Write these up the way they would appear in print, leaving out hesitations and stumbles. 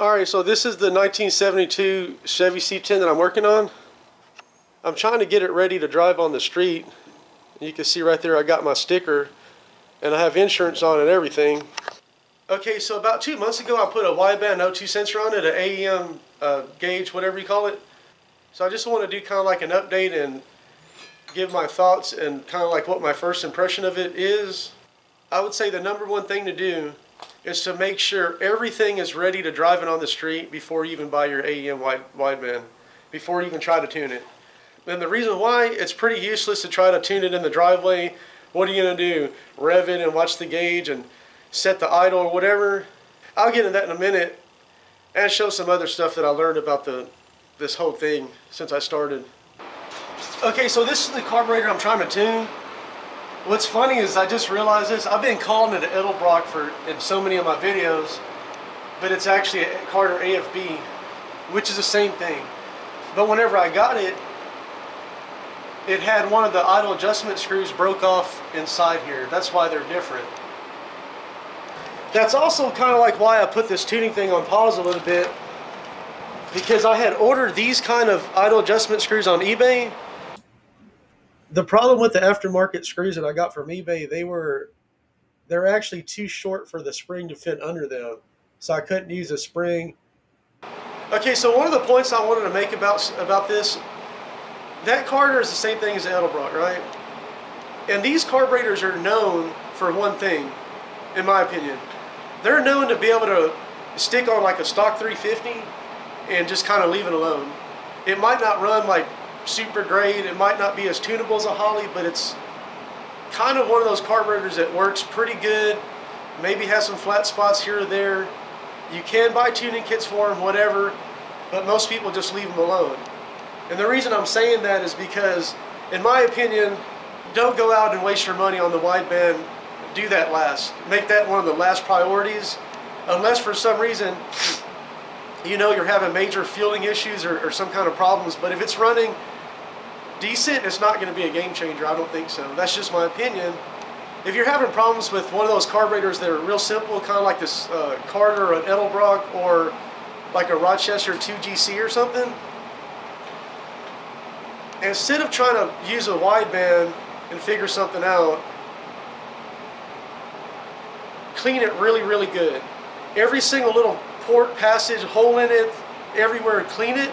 Alright, so this is the 1972 Chevy C10 that I'm working on. I'm trying to get it ready to drive on the street. You can see right there I got my sticker and I have insurance on it and everything. Okay, so about 2 months ago I put a wideband O2 sensor on it, an AEM gauge, whatever you call it. So I just want to do kind of like an update and give my thoughts and kind of like what my first impression of it is. I would say the #1 thing to do is to make sure everything is ready to drive it on the street before you even buy your AEM wideband, before you even try to tune it. And the reason why, it's pretty useless to try to tune it in the driveway. What are you going to do? Rev it and watch the gauge and set the idle or whatever. I'll get into that in a minute and show some other stuff that I learned about this whole thing since I started. Okay, so this is the carburetor I'm trying to tune. What's funny is I just realized this. I've been calling it an Edelbrock in so many of my videos, but it's actually a Carter AFB, which is the same thing. But whenever I got it, it had one of the idle adjustment screws broke off inside here. That's why they're different. That's also kind of like why I put this tuning thing on pause a little bit, because I had ordered these kind of idle adjustment screws on eBay. The problem with the aftermarket screws that I got from eBay, they're actually too short for the spring to fit under them, so I couldn't use a spring. Okay, so one of the points I wanted to make about this, that Carter is the same thing as the Edelbrock, right? And these carburetors are known for one thing, in my opinion. They're known to be able to stick on like a stock 350 and just kind of leave it alone. It might not run like super great, it might not be as tunable as a Holly, but it's kind of one of those carburetors that works pretty good, maybe has some flat spots here or there. You can buy tuning kits for them, whatever, but most people just leave them alone. And the reason I'm saying that is because, in my opinion, don't go out and waste your money on the wideband. Do that last. Make that one of the last priorities, unless for some reason you know you're having major fueling issues or some kind of problems. But if it's running decent, it's not going to be a game changer. I don't think so. That's just my opinion. If you're having problems with one of those carburetors that are real simple, kind of like this Carter or an Edelbrock or like a Rochester 2GC or something, instead of trying to use a wideband and figure something out, clean it really, really good. Every single little port, passage, hole in it, everywhere, clean it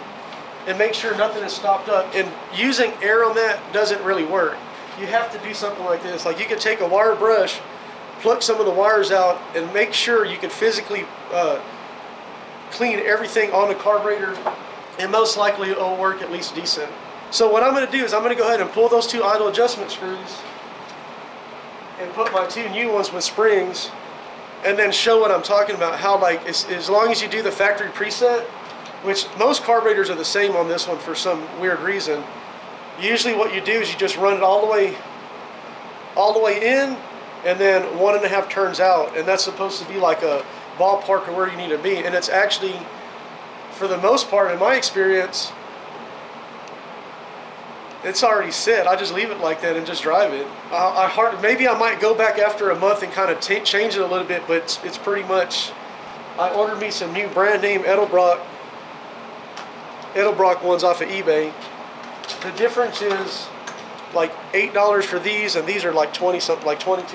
and make sure nothing is stopped up. And using air on that doesn't really work. You have to do something like this. Like, you could take a wire brush, pluck some of the wires out, and make sure you can physically clean everything on the carburetor, and most likely it'll work at least decent. So what I'm going to do is I'm going to go ahead and pull those two idle adjustment screws and put my two new ones with springs, and then show what I'm talking about, how, like, as long as you do the factory preset, which most carburetors are the same on this one for some weird reason. Usually what you do is you just run it all the way in, and then 1.5 turns out, and that's supposed to be like a ballpark of where you need to be. And it's actually, for the most part, in my experience, it's already set. I just leave it like that and just drive it. Maybe I might go back after a month and kind of change it a little bit, but it's pretty much. I ordered me some new brand name Edelbrock ones off of eBay. The difference is like $8 for these, and these are like $20 something, like $22.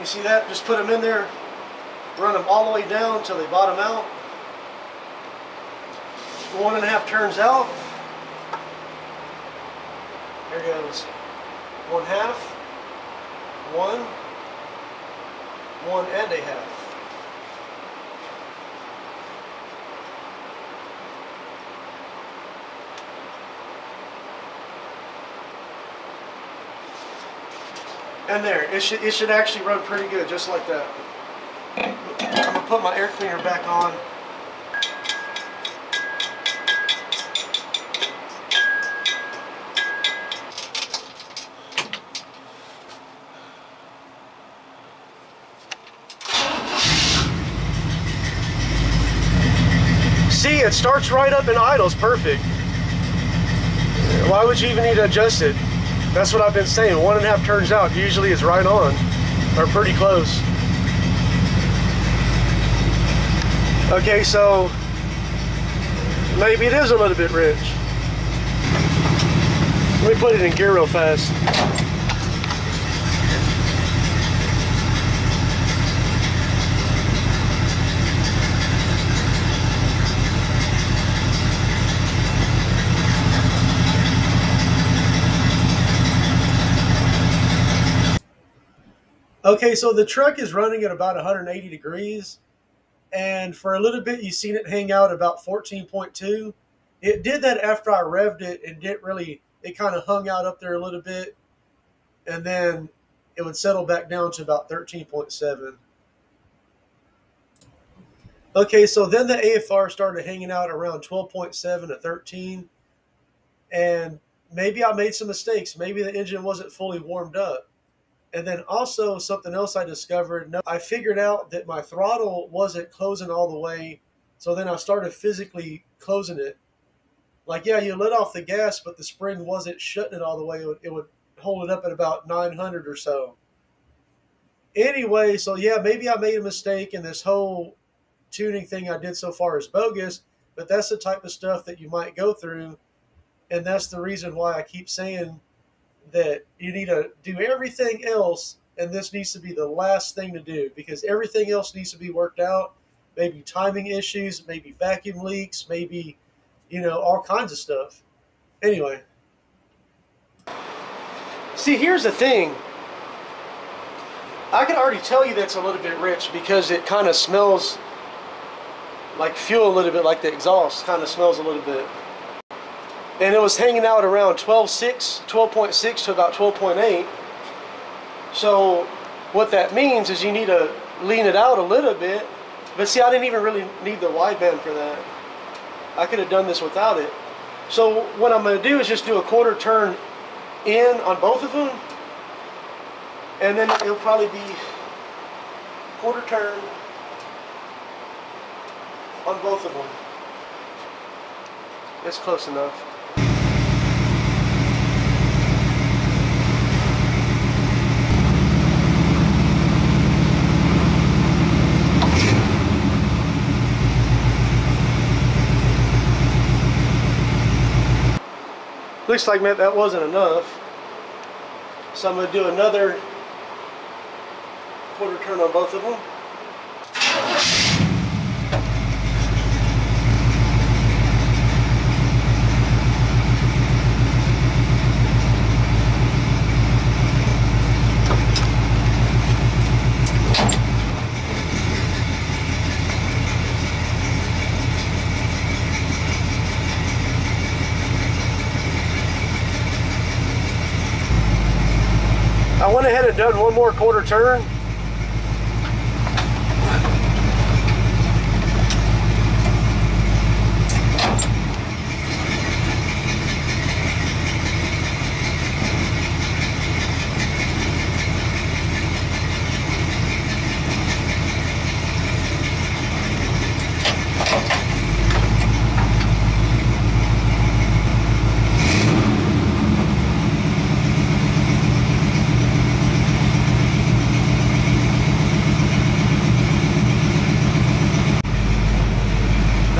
You see that? Just put them in there. Run them all the way down until they bottom out. 1.5 turns out. There goes 1/2, 1, 1 and a half. And there, it should actually run pretty good, just like that. I'm going to put my air cleaner back on. See, it starts right up in idle. It's perfect. Why would you even need to adjust it? That's what I've been saying. 1.5 turns out usually is right on, or pretty close. Okay, so maybe it is a little bit rich. Let me put it in gear real fast. Okay, so the truck is running at about 180 degrees, and for a little bit, you've seen it hang out about 14.2. It did that after I revved it, and didn't really, it kind of hung out up there a little bit, and then it would settle back down to about 13.7. Okay, so then the AFR started hanging out around 12.7 to 13, and maybe I made some mistakes. Maybe the engine wasn't fully warmed up. And then also something else I discovered, I figured out that my throttle wasn't closing all the way. So then I started physically closing it. Like, yeah, you let off the gas, but the spring wasn't shutting it all the way. It would hold it up at about 900 or so. Anyway, so yeah, maybe I made a mistake, and this whole tuning thing I did so far is bogus, but that's the type of stuff that you might go through. And that's the reason why I keep saying that you need to do everything else, and this needs to be the last thing to do, because everything else needs to be worked out. Maybe timing issues, maybe vacuum leaks, maybe, you know, all kinds of stuff. Anyway. See, here's the thing. I can already tell you that's a little bit rich because it kind of smells like fuel a little bit, like the exhaust kind of smells a little bit. And it was hanging out around 12.6 to about 12.8. So what that means is you need to lean it out a little bit. But see, I didn't even really need the wideband for that. I could have done this without it. So what I'm going to do is just do a quarter turn in on both of them. And then it'll probably be quarter turn on both of them. It's close enough. Looks like that wasn't enough, so I'm going to do another quarter turn on both of them. I went ahead and done one more quarter turn.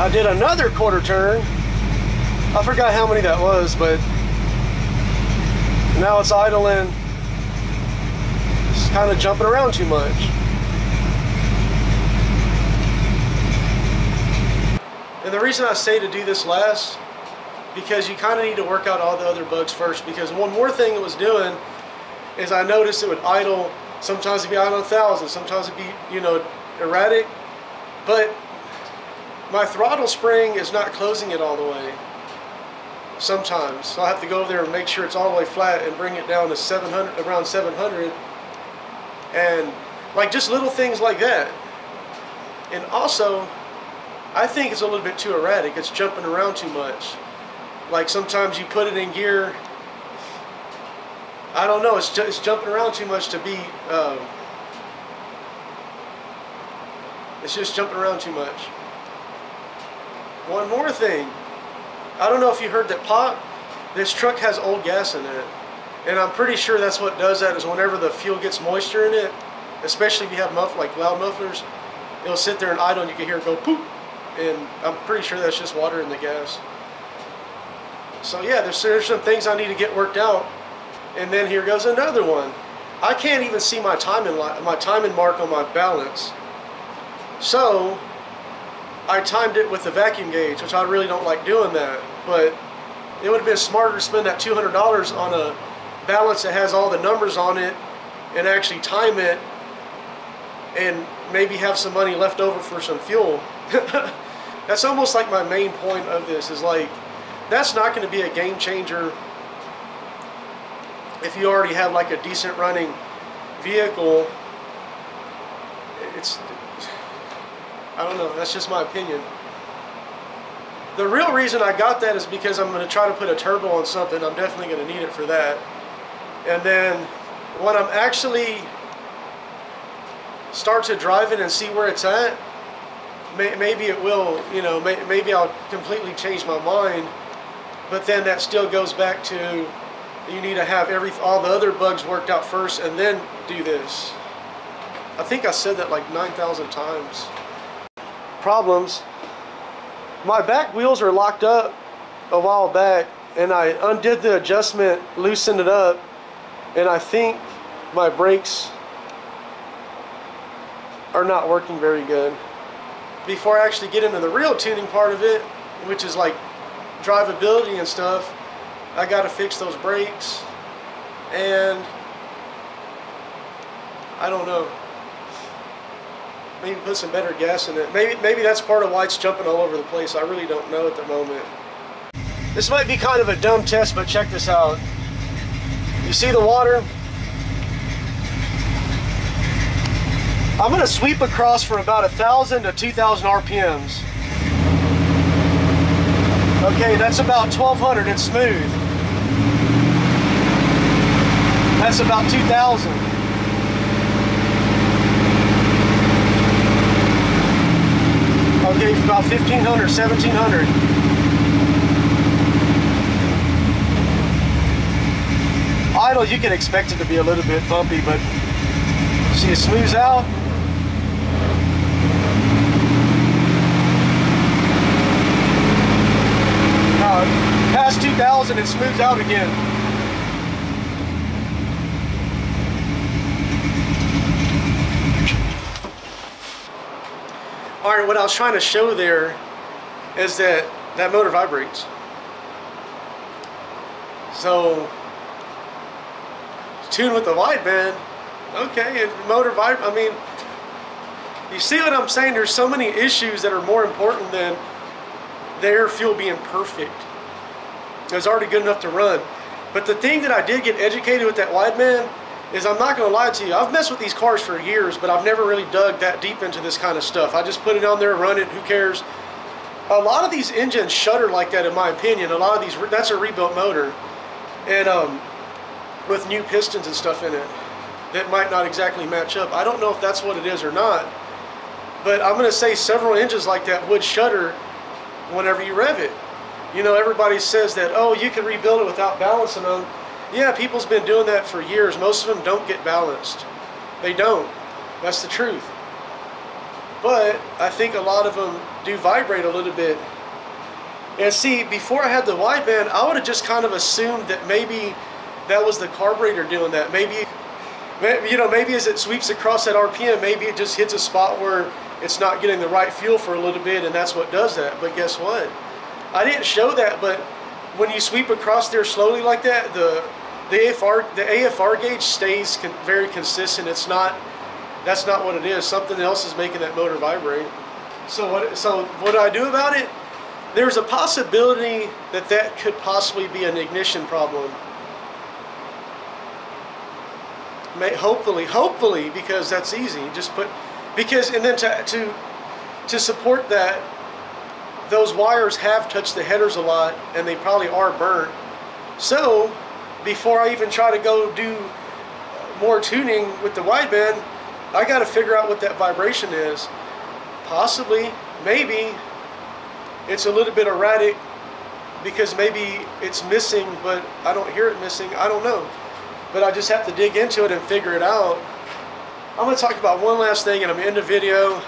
I did another quarter turn. I forgot how many that was, but now it's idling. It's kind of jumping around too much. And the reason I say to do this last, because you kind of need to work out all the other bugs first, because one more thing it was doing is I noticed it would idle. Sometimes it'd be idling 1,000, sometimes it'd be, you know, erratic, but my throttle spring is not closing it all the way sometimes. So I have to go over there and make sure it's all the way flat and bring it down to 700, around 700. And like just little things like that. And also, I think it's a little bit too erratic. It's jumping around too much. Like sometimes you put it in gear, I don't know, it's jumping around too much to be, it's just jumping around too much. One more thing, I don't know if you heard that pop, this truck has old gas in it. And I'm pretty sure that's what does that, is whenever the fuel gets moisture in it, especially if you have like loud mufflers, it'll sit there and idle and you can hear it go poop. And I'm pretty sure that's just water in the gas. So yeah, there's some things I need to get worked out. And then here goes another one. I can't even see my timing mark on my balance. So I timed it with the vacuum gauge, which I really don't like doing that. But it would have been smarter to spend that $200 on a balance that has all the numbers on it and actually time it and maybe have some money left over for some fuel. That's almost like my main point of this, is like, that's not going to be a game changer if you already have like a decent running vehicle. It's, I don't know, that's just my opinion. The real reason I got that is because I'm going to try to put a turbo on something. I'm definitely going to need it for that. And then when I'm actually start to drive it and see where it's at, maybe it will, you know, maybe I'll completely change my mind. But then that still goes back to, you need to have all the other bugs worked out first and then do this. I think I said that like 9,000 times. Problems. My back wheels are locked up a while back, and I undid the adjustment, loosened it up, and I think my brakes are not working very good. Before I actually get into the real tuning part of it, which is like drivability and stuff, I gotta fix those brakes, and I don't know, maybe put some better gas in it. Maybe that's part of why it's jumping all over the place. I really don't know at the moment. This might be kind of a dumb test, but check this out. You see the water? I'm gonna sweep across for about 1,000 to 2,000 RPMs. Okay, that's about 1,200 and smooth. That's about 2,000. Okay, about 1,500, 1,700. Idle, you can expect it to be a little bit bumpy, but see, it smooths out. Past 2,000, it smooths out again. All right, what I was trying to show there is that that motor vibrates. So, tune with the wideband, okay, and motor vibrates. I mean, you see what I'm saying? There's so many issues that are more important than the air fuel being perfect. It was already good enough to run. But the thing that I did get educated with that wideband is, I'm not going to lie to you, I've messed with these cars for years, but I've never really dug that deep into this kind of stuff. I just put it on there, run it, who cares? A lot of these engines shudder like that, in my opinion. A lot of these, that's a rebuilt motor, and with new pistons and stuff in it that might not exactly match up. I don't know if that's what it is or not, but I'm going to say several engines like that would shudder whenever you rev it. You know, everybody says that, oh, you can rebuild it without balancing them. Yeah, people's been doing that for years. Most of them don't get balanced. They don't. That's the truth. But I think a lot of them do vibrate a little bit. And see, before I had the wideband, I would have just kind of assumed that maybe that was the carburetor doing that. Maybe, you know, maybe as it sweeps across that RPM, maybe it just hits a spot where it's not getting the right fuel for a little bit, and that's what does that. But guess what? I didn't show that, but when you sweep across there slowly like that, the AFR gauge stays very consistent. It's not, that's not what it is. Something else is making that motor vibrate. So what do I do about it? There's a possibility that that could possibly be an ignition problem. Hopefully, because that's easy. Just put, because, and then to support that, those wires have touched the headers a lot, and they probably are burnt. So before I even try to go do more tuning with the wideband, I got to figure out what that vibration is. Possibly, maybe it's a little bit erratic because maybe it's missing, but I don't hear it missing. I don't know. but I just have to dig into it and figure it out. I'm going to talk about one last thing and I'm in the video.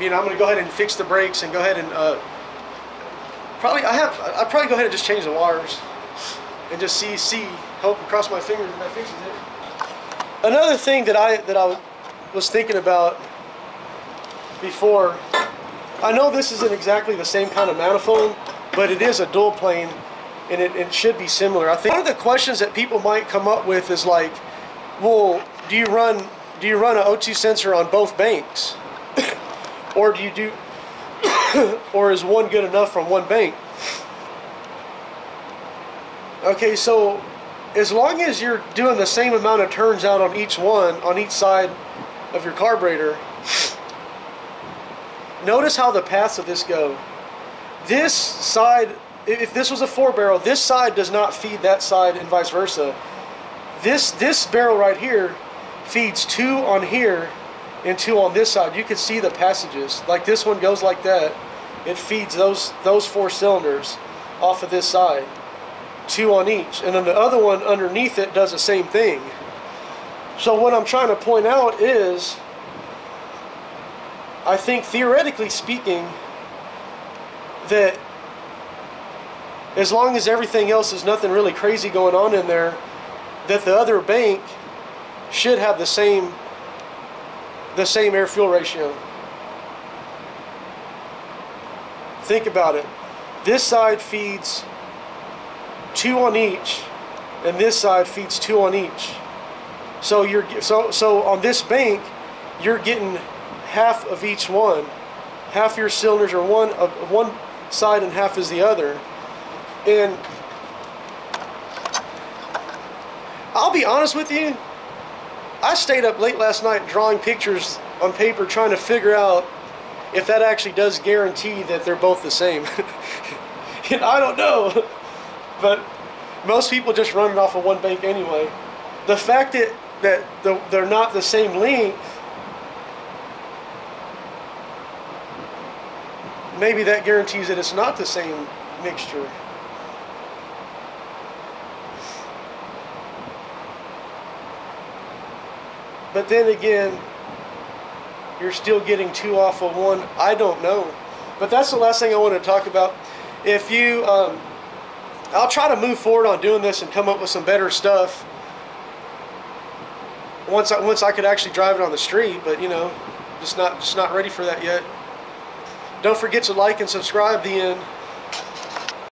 I'm going to go ahead and fix the brakes and go ahead and I'll probably go ahead and just change the wires and just see, hope and cross my fingers and that fixes it. Another thing that I was thinking about before, I know this isn't exactly the same kind of manifold, but it is a dual plane and it should be similar. I think one of the questions that people might come up with is like, well, do you run an O2 sensor on both banks? Or do you do or is one good enough from one bank? Okay, so as long as you're doing the same amount of turns out on each one, on each side of your carburetor, notice how the paths of this go. This side, if this was a 4-barrel, this side does not feed that side and vice versa. This barrel right here feeds 2 on here and 2 on this side. You can see the passages. Like this one goes like that. It feeds those 4 cylinders off of this side. 2 on each. And then the other one underneath it does the same thing. So what I'm trying to point out is, I think theoretically speaking, that as long as everything else is nothing really crazy going on in there, that the other bank should have the same air fuel ratio. Think about it. This side feeds 2 on each and this side feeds 2 on each. So so on this bank you're getting half of each one. Half your cylinders are one of one side and half is the other. And I'll be honest with you, I stayed up late last night drawing pictures on paper trying to figure out if that actually does guarantee that they're both the same. And I don't know. But most people just run it off of one bank anyway. The fact that they're not the same length, maybe that guarantees that it's not the same mixture. But then again, you're still getting 2 off of one. I don't know. But that's the last thing I want to talk about. If you, I'll try to move forward on doing this and come up with some better stuff once I could actually drive it on the street. But you know, just not ready for that yet. Don't forget to like and subscribe.